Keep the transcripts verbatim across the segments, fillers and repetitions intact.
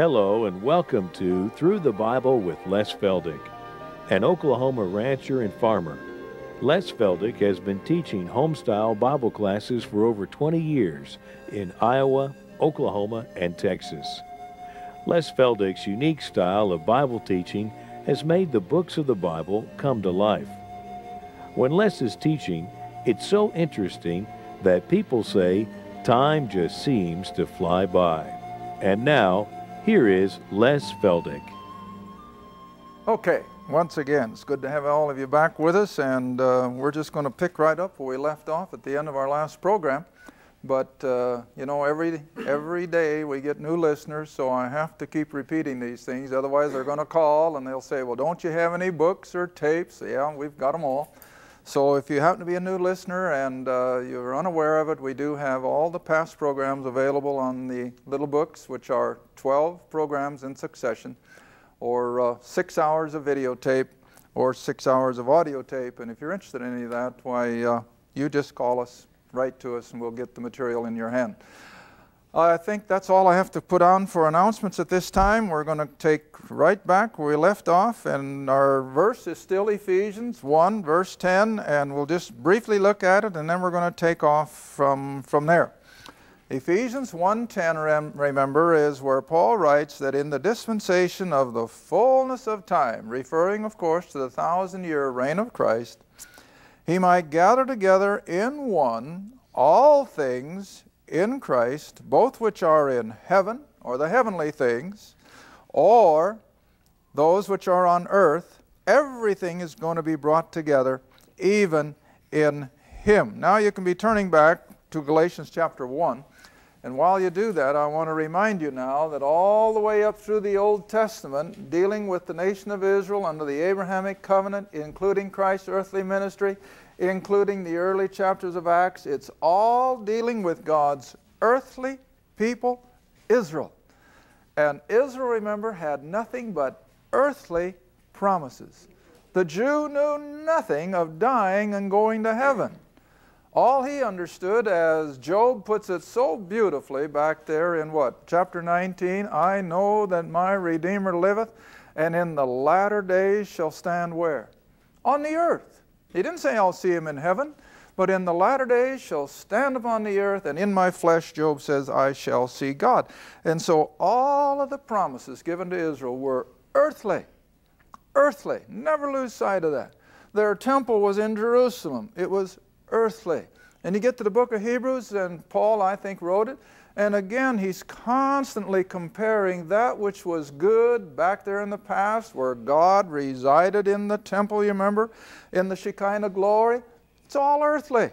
Hello and welcome to Through the Bible with Les Feldick, an Oklahoma rancher and farmer. Les Feldick has been teaching homestyle Bible classes for over twenty years in Iowa, Oklahoma, and Texas. Les Feldick's unique style of Bible teaching has made the books of the Bible come to life. When Les is teaching, it's so interesting that people say time just seems to fly by. And now, here is Les Feldick. Okay, once again, it's good to have all of you back with us, and uh, we're just going to pick right up where we left off at the end of our last program. But, uh, you know, every, every day we get new listeners, so I have to keep repeating these things. Otherwise, they're going to call, and they'll say, well, don't you have any books or tapes? Yeah, we've got them all. So if you happen to be a new listener and uh, you're unaware of it, we do have all the past programs available on the little books, which are twelve programs in succession, or uh, six hours of videotape, or six hours of audio tape. And if you're interested in any of that, why, uh, you just call us. Write to us and we'll get the material in your hand. I think that's all I have to put on for announcements at this time. We're going to take right back where we left off, and our verse is still Ephesians one, verse ten, and we'll just briefly look at it, and then we're going to take off from, from there. Ephesians one ten, rem remember, is where Paul writes that in the dispensation of the fullness of time, referring, of course, to the thousand-year reign of Christ, he might gather together in one all things in Christ, both which are in heaven, or the heavenly things, or those which are on earth. Everything is going to be brought together, even in him. Now you can be turning back to Galatians chapter one. And while you do that, I want to remind you now that all the way up through the Old Testament, dealing with the nation of Israel under the Abrahamic covenant, including Christ's earthly ministry, including the early chapters of Acts, it's all dealing with God's earthly people, Israel. And Israel, remember, had nothing but earthly promises. The Jew knew nothing of dying and going to heaven. All he understood, as Job puts it so beautifully back there in what? Chapter nineteen, I know that my Redeemer liveth, and in the latter days shall stand where? On the earth. He didn't say I'll see him in heaven, but in the latter days shall stand upon the earth, and in my flesh, Job says, I shall see God. And so all of the promises given to Israel were earthly, earthly. Never lose sight of that. Their temple was in Jerusalem. It was earthly. And you get to the book of Hebrews, and Paul, I think, wrote it. And again, he's constantly comparing that which was good back there in the past, where God resided in the temple, you remember, in the Shekinah glory. It's all earthly.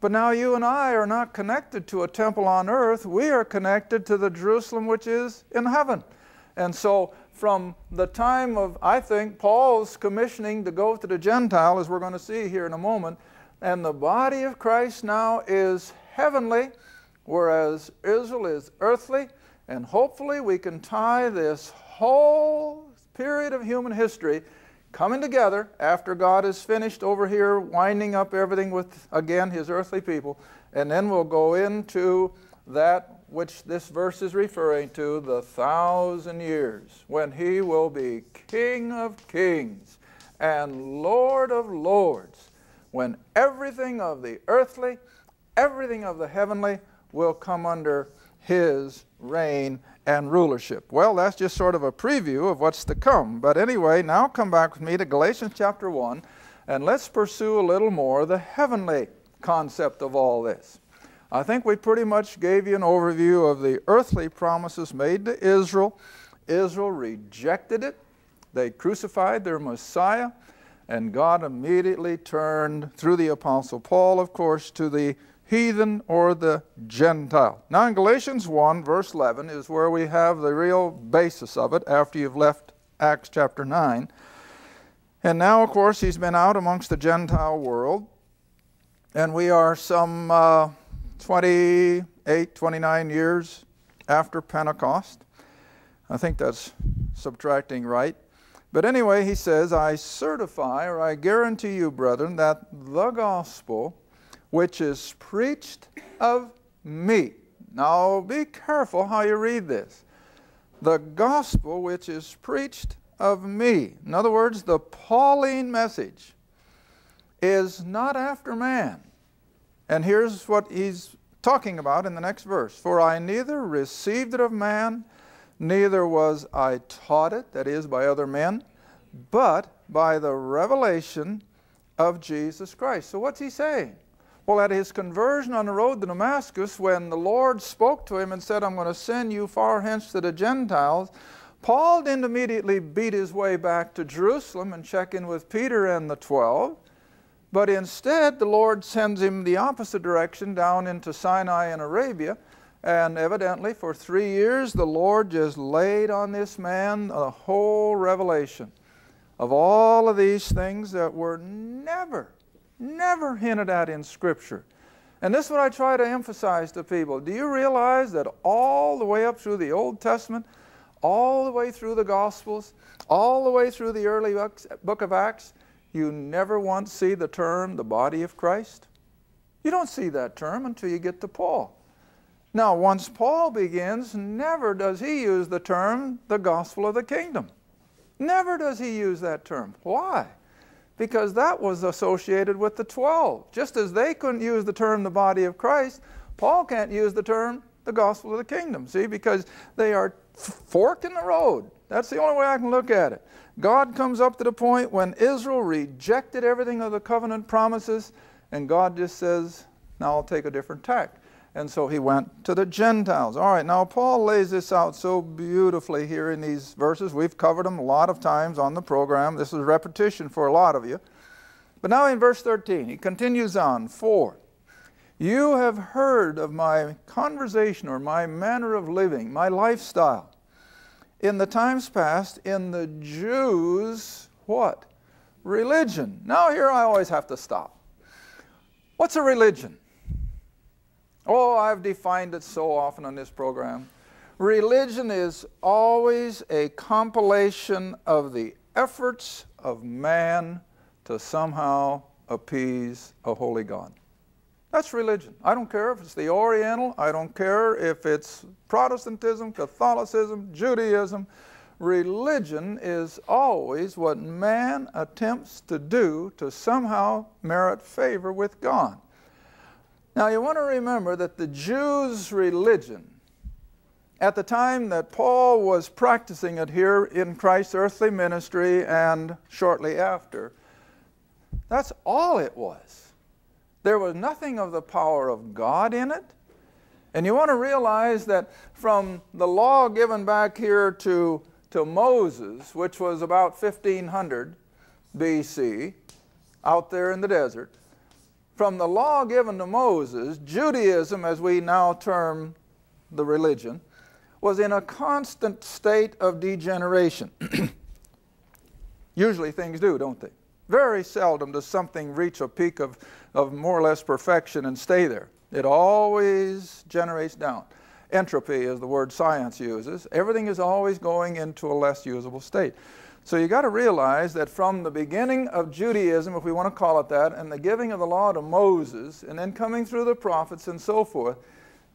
But now you and I are not connected to a temple on earth. We are connected to the Jerusalem which is in heaven. And so from the time of, I think, Paul's commissioning to go to the Gentile, as we're going to see here in a moment, and the body of Christ now is heavenly, whereas Israel is earthly. And hopefully we can tie this whole period of human history coming together after God is finished over here, winding up everything with, again, his earthly people. And then we'll go into that which this verse is referring to, the thousand years, when he will be King of Kings and Lord of Lords, when everything of the earthly, everything of the heavenly will come under his reign and rulership. Well, that's just sort of a preview of what's to come. But anyway, now come back with me to Galatians chapter one, and let's pursue a little more the heavenly concept of all this. I think we pretty much gave you an overview of the earthly promises made to Israel. Israel rejected it. They crucified their Messiah. And God immediately turned, through the Apostle Paul, of course, to the heathen or the Gentile. Now in Galatians one, verse eleven is where we have the real basis of it after you've left Acts chapter nine. And now, of course, he's been out amongst the Gentile world. And we are some uh, twenty-eight, twenty-nine years after Pentecost. I think that's subtracting right. But anyway, he says, I certify, or I guarantee you, brethren, that the gospel which is preached of me. Now, be careful how you read this. the gospel which is preached of me. In other words, the Pauline message is not after man. And here's what he's talking about in the next verse. For I neither received it of man, neither was I taught it, that is, by other men, but by the revelation of Jesus Christ. So what's he saying? Well, at his conversion on the road to Damascus, when the Lord spoke to him and said, I'm going to send you far hence to the Gentiles, Paul didn't immediately beat his way back to Jerusalem and check in with Peter and the twelve, but instead the Lord sends him the opposite direction down into Sinai and Arabia, and evidently for three years the Lord just laid on this man a whole revelation of all of these things that were never, never hinted at in Scripture. And this is what I try to emphasize to people. Do you realize that all the way up through the Old Testament, all the way through the Gospels, all the way through the early book of Acts, you never once see the term, the body of Christ? You don't see that term until you get to Paul. Now, once Paul begins, never does he use the term, the gospel of the kingdom. Never does he use that term. Why? Because that was associated with the twelve. Just as they couldn't use the term the body of Christ, Paul can't use the term the gospel of the kingdom, see, because they are forked in the road. That's the only way I can look at it. God comes up to the point when Israel rejected everything of the covenant promises, and God just says, now I'll take a different tack. And so he went to the Gentiles. All right, now Paul lays this out so beautifully here in these verses. We've covered them a lot of times on the program. This is repetition for a lot of you. But now in verse thirteen, he continues on. For you have heard of my conversation or my manner of living, my lifestyle, in the times past, in the Jews, what? Religion. Now here I always have to stop. What's a religion? Oh, I've defined it so often on this program. Religion is always a compilation of the efforts of man to somehow appease a holy God. That's religion. I don't care if it's the Oriental. I don't care if it's Protestantism, Catholicism, Judaism. Religion is always what man attempts to do to somehow merit favor with God. Now, you want to remember that the Jews' religion, at the time that Paul was practicing it here in Christ's earthly ministry and shortly after, that's all it was. There was nothing of the power of God in it. And you want to realize that from the law given back here to, to Moses, which was about fifteen hundred B C, out there in the desert, from the law given to Moses, Judaism, as we now term the religion, was in a constant state of degeneration. Usually things do, don't they? Very seldom does something reach a peak of, of more or less perfection and stay there. It always generates down. Entropy is the word science uses. Everything is always going into a less usable state. So you've got to realize that from the beginning of Judaism, if we want to call it that, and the giving of the law to Moses, and then coming through the prophets and so forth,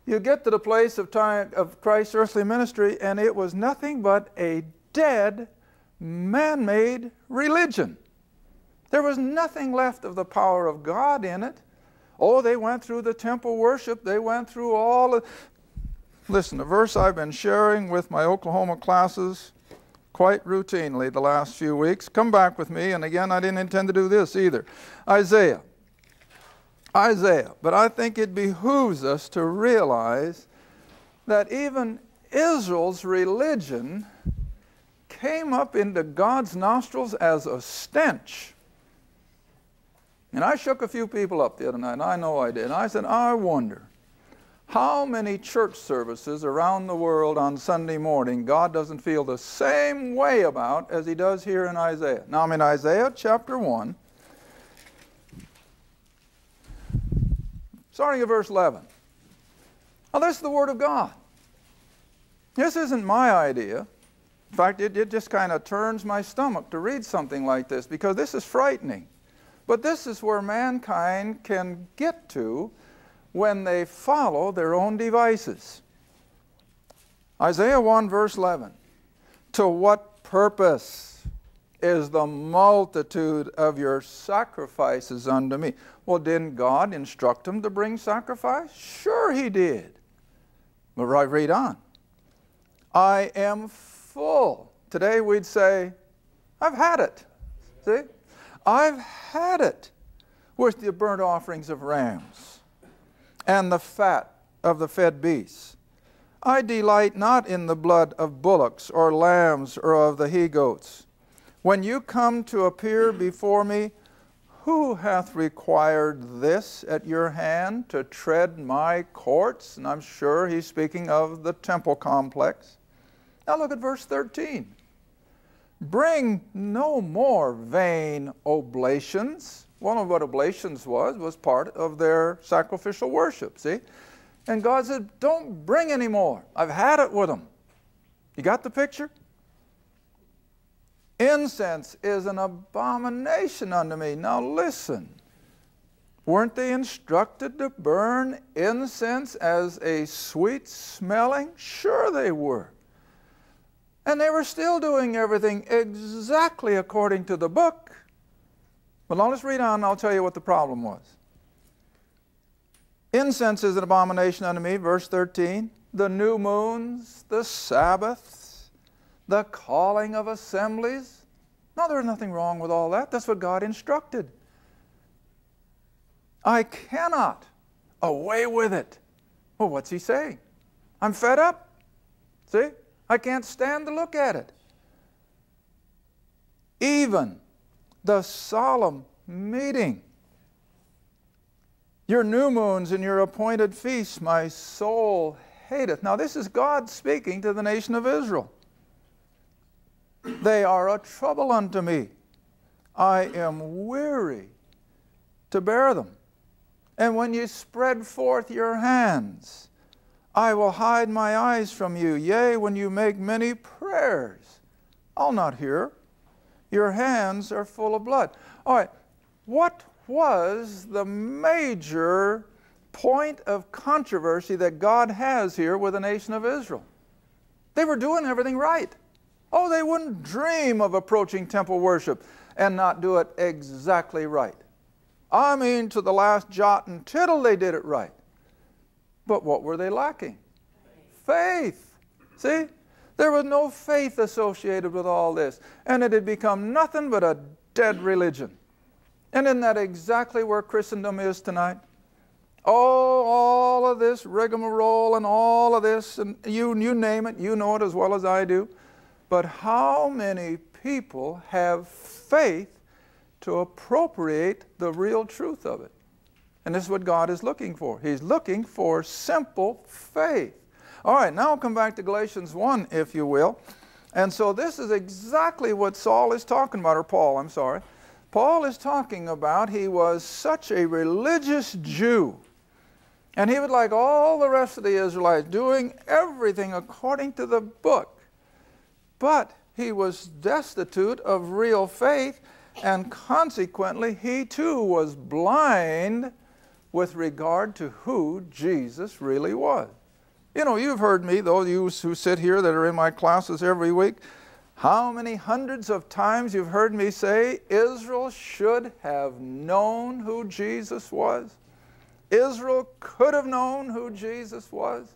you get to the place of, time, of Christ's earthly ministry, and it was nothing but a dead, man-made religion. There was nothing left of the power of God in it. Oh, they went through the temple worship. They went through all of... Listen, the verse I've been sharing with my Oklahoma classes quite routinely the last few weeks. Come back with me, and again, I didn't intend to do this either. Isaiah. Isaiah. But I think it behooves us to realize that even Israel's religion came up into God's nostrils as a stench. And I shook a few people up the other night, and I know I did. And I said, I wonder how many church services around the world on Sunday morning God doesn't feel the same way about as he does here in Isaiah. Now I'm in Isaiah chapter one, starting at verse eleven. Now this is the Word of God. This isn't my idea. In fact, it, it just kind of turns my stomach to read something like this because this is frightening. But this is where mankind can get to when they follow their own devices. Isaiah one verse eleven. To what purpose is the multitude of your sacrifices unto me? Well, didn't God instruct them to bring sacrifice? Sure he did. But right, read on. I am full. Today we'd say, I've had it. See? I've had it with the burnt offerings of rams and the fat of the fed beasts. I delight not in the blood of bullocks or lambs or of the he-goats. When you come to appear before me, who hath required this at your hand to tread my courts? And I'm sure he's speaking of the temple complex. Now look at verse thirteen. Bring no more vain oblations. One of what oblations was, was part of their sacrificial worship, see? And God said, don't bring any more. I've had it with them. You got the picture? Incense is an abomination unto me. Now listen, weren't they instructed to burn incense as a sweet smelling? Sure they were. And they were still doing everything exactly according to the book. But now let's read on and I'll tell you what the problem was. Incense is an abomination unto me, verse thirteen. The new moons, the Sabbaths, the calling of assemblies. No, there was nothing wrong with all that. That's what God instructed. I cannot. Away with it. Well, what's he saying? I'm fed up. See? I can't stand to look at it. Even the solemn meeting, your new moons and your appointed feasts, my soul hateth. Now this is God speaking to the nation of Israel. They are a trouble unto me. I am weary to bear them. And when you spread forth your hands, I will hide my eyes from you. Yea, when you make many prayers, I'll not hear. Your hands are full of blood. All right, what was the major point of controversy that God has here with the nation of Israel? They were doing everything right. Oh, they wouldn't dream of approaching temple worship and not do it exactly right. I mean, to the last jot and tittle they did it right. But what were they lacking? Faith. See? There was no faith associated with all this. And it had become nothing but a dead religion. And isn't that exactly where Christendom is tonight? Oh, all of this rigmarole and all of this, and you, you name it, you know it as well as I do. But how many people have faith to appropriate the real truth of it? And this is what God is looking for. He's looking for simple faith. All right, now come back to Galatians one, if you will. And so this is exactly what Saul is talking about, or Paul, I'm sorry. Paul is talking about he was such a religious Jew. And he would, like all the rest of the Israelites, doing everything according to the book. But he was destitute of real faith, and consequently he too was blind with regard to who Jesus really was. You know, you've heard me, those of you who sit here that are in my classes every week, how many hundreds of times you've heard me say, Israel should have known who Jesus was. Israel could have known who Jesus was.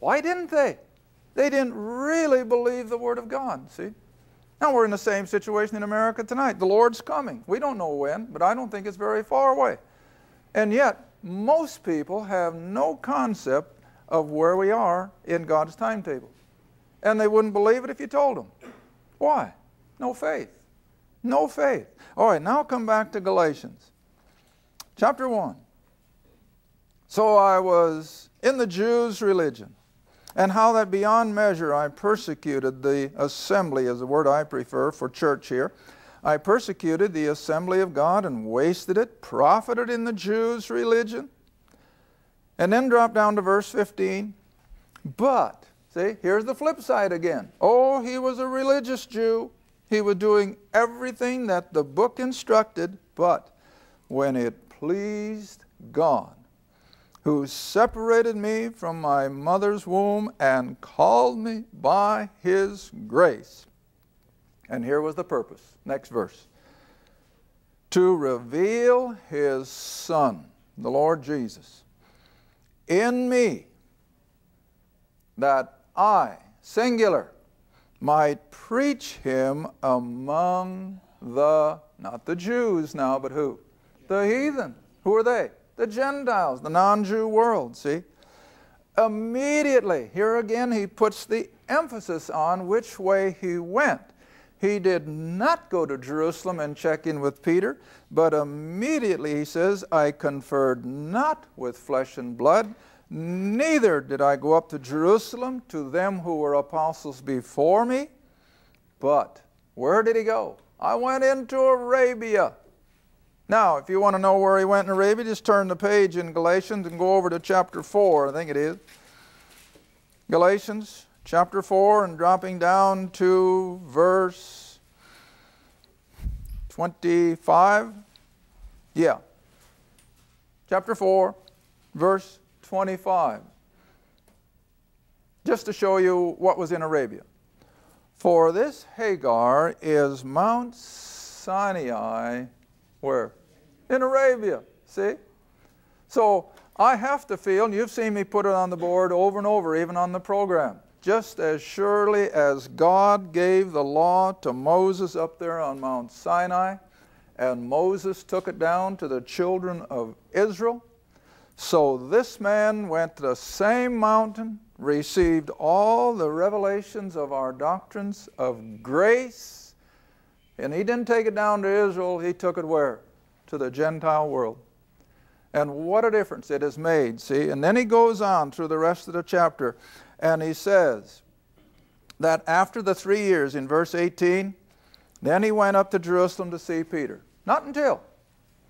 Why didn't they? They didn't really believe the Word of God, see? Now we're in the same situation in America tonight. The Lord's coming. We don't know when, but I don't think it's very far away. And yet, most people have no concept of where we are in God's timetable. And they wouldn't believe it if you told them. Why? No faith. No faith. All right, now come back to Galatians. Chapter one. So I was in the Jews' religion, and how that beyond measure I persecuted the assembly, is the word I prefer for church here. I persecuted the assembly of God and wasted it, profited in the Jews' religion. And then drop down to verse fifteen. But, see, here's the flip side again. Oh, he was a religious Jew. He was doing everything that the book instructed, but when it pleased God, who separated me from my mother's womb and called me by his grace. And here was the purpose. Next verse. To reveal his Son, the Lord Jesus, in me, that I, singular, might preach him among the, not the Jews now, but who? The heathen. Who are they? The Gentiles, the non-Jew world, see? Immediately, here again he puts the emphasis on which way he went. He did not go to Jerusalem and check in with Peter, but immediately he says, I conferred not with flesh and blood, neither did I go up to Jerusalem to them who were apostles before me. But where did he go? I went into Arabia. Now, if you want to know where he went in Arabia, just turn the page in Galatians and go over to chapter four, I think it is. Galatians chapter four, and dropping down to verse twenty-five. Yeah. Chapter four, verse twenty-five. Just to show you what was in Arabia. For this Hagar is Mount Sinai, where? In Arabia, see? So I have to feel, and you've seen me put it on the board over and over, even on the program. Just as surely as God gave the law to Moses up there on Mount Sinai, and Moses took it down to the children of Israel, so this man went to the same mountain, received all the revelations of our doctrines of grace, and he didn't take it down to Israel, he took it where? To the Gentile world. And what a difference it has made, see? And then he goes on through the rest of the chapter, and he says that after the three years, in verse eighteen, then he went up to Jerusalem to see Peter. Not until.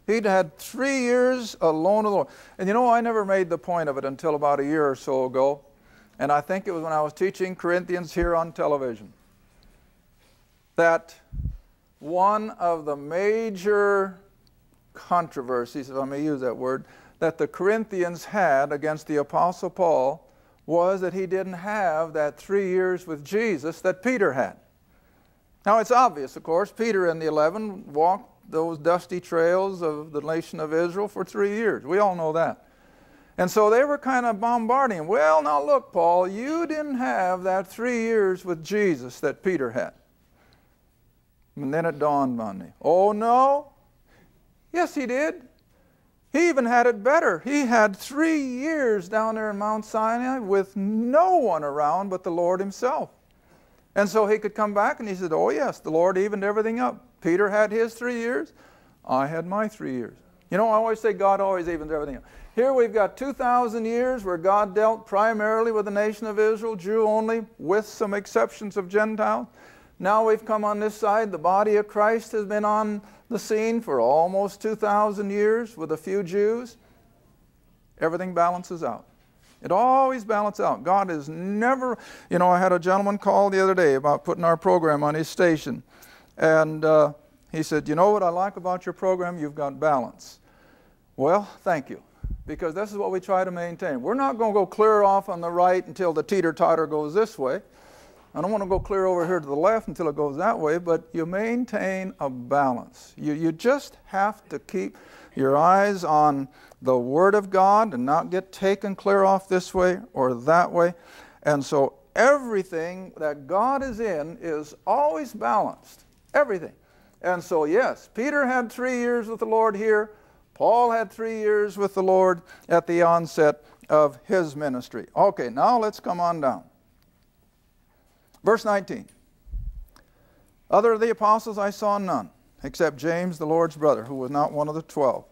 He'd had three years alone with the Lord. And you know, I never made the point of it until about a year or so ago. And I think it was when I was teaching Corinthians here on television. That one of the major controversies, if I may use that word, that the Corinthians had against the Apostle Paul was that he didn't have that three years with Jesus that Peter had. Now it's obvious, of course, Peter and the eleven walked those dusty trails of the nation of Israel for three years. We all know that. And so they were kind of bombarding him. Well, now look, Paul, you didn't have that three years with Jesus that Peter had. And then it dawned on me. Oh, no. Yes, he did. He even had it better. He had three years down there in Mount Sinai with no one around but the Lord himself. And so he could come back and he said, oh yes, the Lord evened everything up. Peter had his three years. I had my three years. You know, I always say God always evens everything up. Here we've got two thousand years where God dealt primarily with the nation of Israel, Jew only, with some exceptions of Gentiles. Now we've come on this side. The body of Christ has been on the scene for almost two thousand years with a few Jews. Everything balances out. It always balances out. God is never, you know, I had a gentleman call the other day about putting our program on his station. And uh, he said, you know what I like about your program? You've got balance. Well, thank you. Because this is what we try to maintain. We're not going to go clear off on the right until the teeter-totter goes this way. I don't want to go clear over here to the left until it goes that way, but you maintain a balance. You, you just have to keep your eyes on the Word of God and not get taken clear off this way or that way. And so everything that God is in is always balanced. Everything. And so yes, Peter had three years with the Lord here. Paul had three years with the Lord at the onset of his ministry. Okay, now let's come on down. Verse nineteen, other of the apostles I saw none, except James, the Lord's brother, who was not one of the twelve.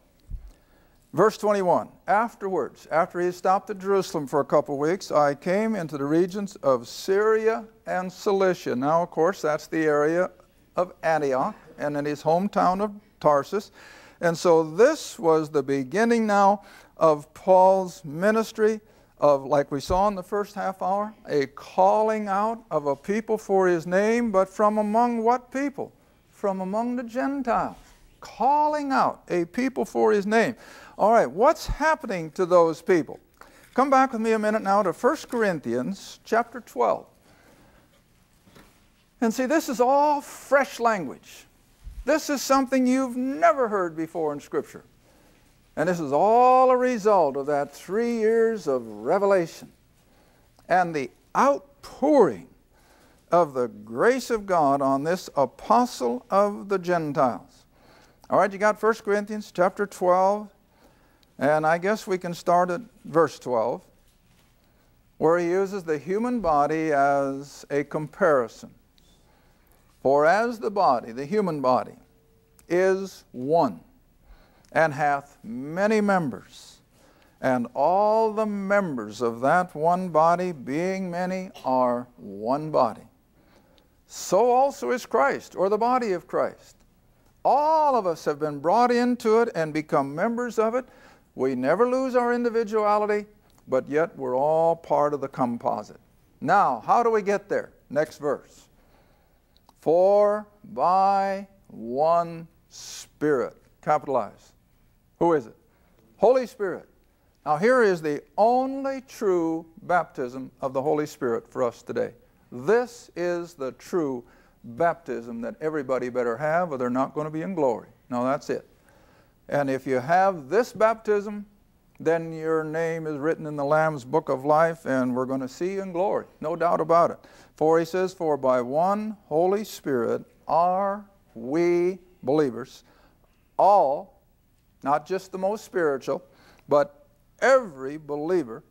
Verse twenty-one, afterwards, after he stopped at Jerusalem for a couple of weeks, I came into the regions of Syria and Cilicia. Now, of course, that's the area of Antioch and in his hometown of Tarsus. And so this was the beginning now of Paul's ministry. Of, like we saw in the first half hour, a calling out of a people for his name, but from among what people? From among the Gentiles. Calling out a people for his name. All right, what's happening to those people? Come back with me a minute now to First Corinthians chapter twelve. And see, this is all fresh language. This is something you've never heard before in Scripture. And this is all a result of that three years of revelation and the outpouring of the grace of God on this apostle of the Gentiles. All right, you got First Corinthians chapter twelve, and I guess we can start at verse twelve, where he uses the human body as a comparison. For as the body, the human body, is one, and hath many members, and all the members of that one body, being many, are one body, so also is Christ, or the body of Christ. All of us have been brought into it and become members of it. We never lose our individuality, but yet we're all part of the composite. Now, how do we get there? Next verse. For by one Spirit, capitalized. Who is it? Holy Spirit. Now here is the only true baptism of the Holy Spirit for us today. This is the true baptism that everybody better have, or they're not going to be in glory. No, that's it. And if you have this baptism, then your name is written in the Lamb's Book of Life, and we're going to see you in glory. No doubt about it. For he says, for by one Holy Spirit are we believers, all, not just the most spiritual, but every believer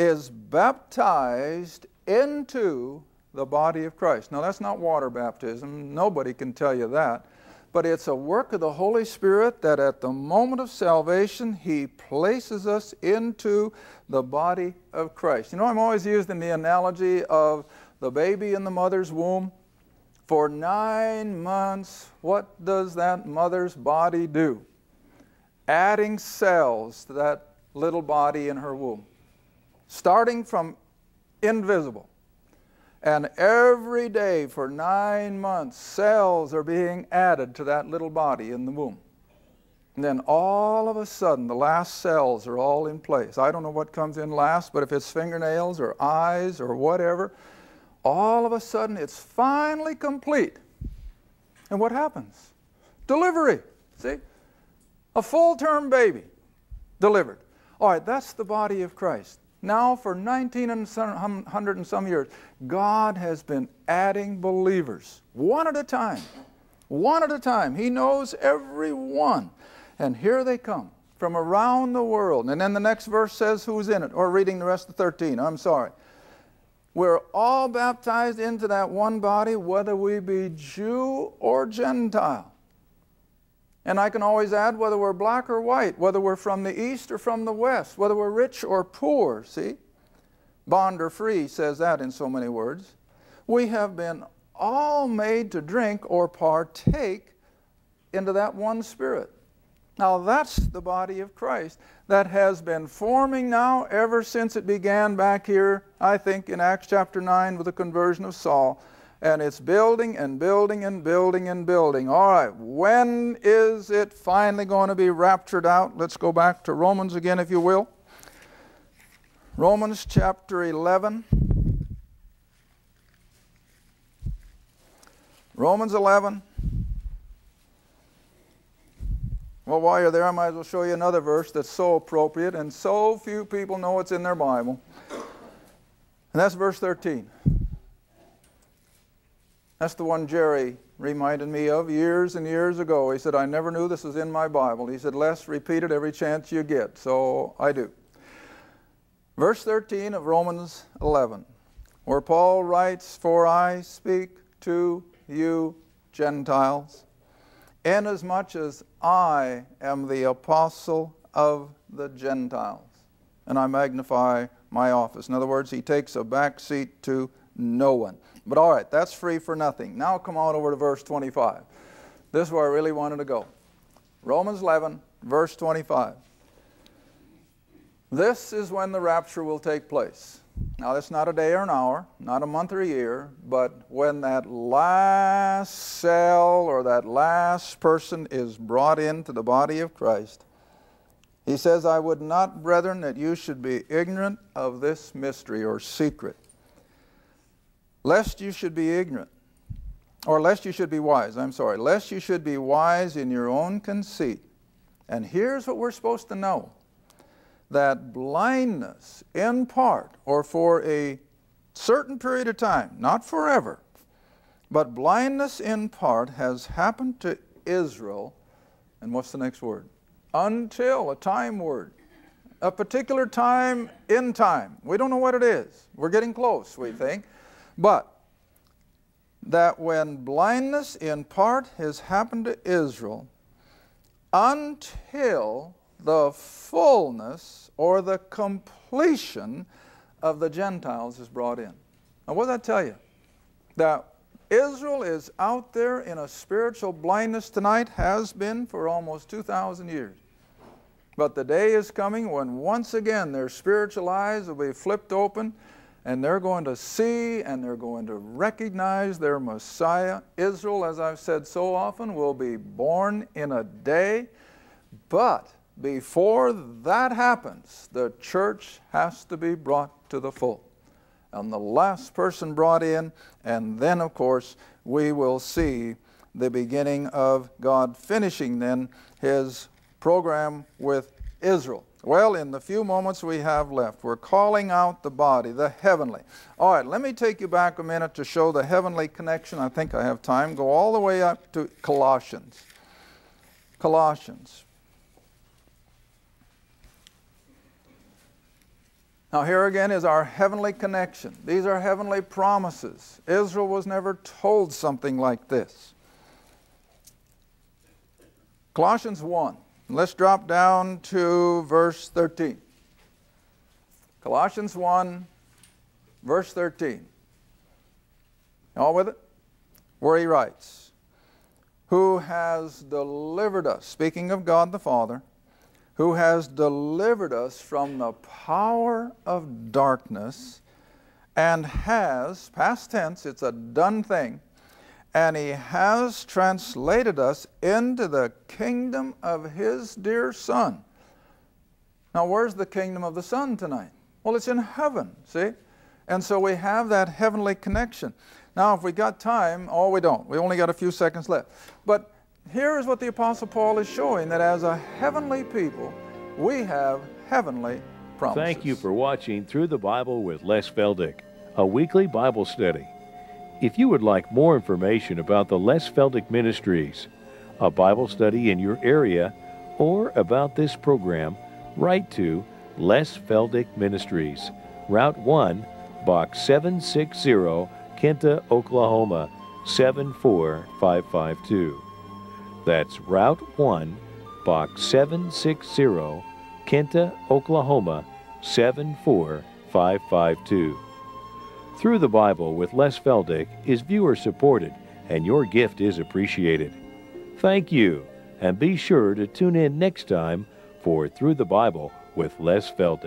is baptized into the body of Christ. Now that's not water baptism. Nobody can tell you that. But it's a work of the Holy Spirit that at the moment of salvation, He places us into the body of Christ. You know, I'm always used in the analogy of the baby in the mother's womb. For nine months, what does that mother's body do? Adding cells to that little body in her womb, starting from invisible. And every day for nine months, cells are being added to that little body in the womb. And then all of a sudden, the last cells are all in place. I don't know what comes in last, but if it's fingernails or eyes or whatever, all of a sudden it's finally complete. And what happens? Delivery, see? A full-term baby delivered. All right, that's the body of Christ. Now for nineteen hundred and some years, God has been adding believers, one at a time, one at a time. He knows every one. And here they come from around the world. And then the next verse says who's in it, or reading the rest of thirteen, I'm sorry. We're all baptized into that one body, whether we be Jew or Gentile. And I can always add whether we're black or white, whether we're from the east or from the west, whether we're rich or poor, see? Bond or free says that in so many words. We have been all made to drink or partake into that one Spirit. Now that's the body of Christ that has been forming now ever since it began back here, I think, in Acts chapter nine with the conversion of Saul. And it's building and building and building and building. All right, when is it finally going to be raptured out? Let's go back to Romans again, if you will. Romans chapter eleven. Romans eleven. Well, while you're there, I might as well show you another verse that's so appropriate, and so few people know it's in their Bible. And that's verse thirteen. That's the one Jerry reminded me of years and years ago. He said, I never knew this was in my Bible. He said, Les, repeat it every chance you get. So I do. Verse thirteen of Romans eleven, where Paul writes, for I speak to you Gentiles, inasmuch as I am the apostle of the Gentiles, and I magnify my office. In other words, he takes a back seat to no one. But all right, that's free for nothing. Now come on over to verse twenty-five. This is where I really wanted to go. Romans eleven, verse twenty-five. This is when the rapture will take place. Now that's not a day or an hour, not a month or a year, but when that last cell or that last person is brought into the body of Christ, He says, I would not, brethren, that you should be ignorant of this mystery or secret, lest you should be ignorant, or lest you should be wise, I'm sorry, lest you should be wise in your own conceit. And here's what we're supposed to know, that blindness in part, or for a certain period of time, not forever, but blindness in part has happened to Israel, and what's the next word? Until, a time word, a particular time in time. We don't know what it is. We're getting close, we think. But that when blindness in part has happened to Israel, until the fullness or the completion of the Gentiles is brought in. Now what does that tell you? That Israel is out there in a spiritual blindness tonight, has been for almost two thousand years. But the day is coming when once again their spiritual eyes will be flipped open, and they're going to see and they're going to recognize their Messiah. Israel, as I've said so often, will be born in a day. But before that happens, the church has to be brought to the full. And the last person brought in, and then, of course, we will see the beginning of God finishing then His program with Israel. Well, in the few moments we have left, we're calling out the body, the heavenly. All right, let me take you back a minute to show the heavenly connection. I think I have time. Go all the way up to Colossians. Colossians. Now here again is our heavenly connection. These are heavenly promises. Israel was never told something like this. Colossians one. Let's drop down to verse thirteen. Colossians one, verse thirteen. All with it? Where he writes, who has delivered us, speaking of God the Father, who has delivered us from the power of darkness and has, past tense, it's a done thing, and He has translated us into the kingdom of His dear Son. Now where's the kingdom of the Son tonight? Well, it's in heaven, see? And so we have that heavenly connection. Now if we got time, oh we don't, we only got a few seconds left. But here is what the Apostle Paul is showing, that as a heavenly people, we have heavenly promises. Thank you for watching Through the Bible with Les Feldick, a weekly Bible study. If you would like more information about the Les Feldick Ministries, a Bible study in your area, or about this program, write to Les Feldick Ministries, Route one, Box seven sixty, Kinta, Oklahoma, seven four five five two. That's Route one, Box seven sixty, Kinta, Oklahoma, seven four five five two. Through the Bible with Les Feldick is viewer-supported, and your gift is appreciated. Thank you, and be sure to tune in next time for Through the Bible with Les Feldick.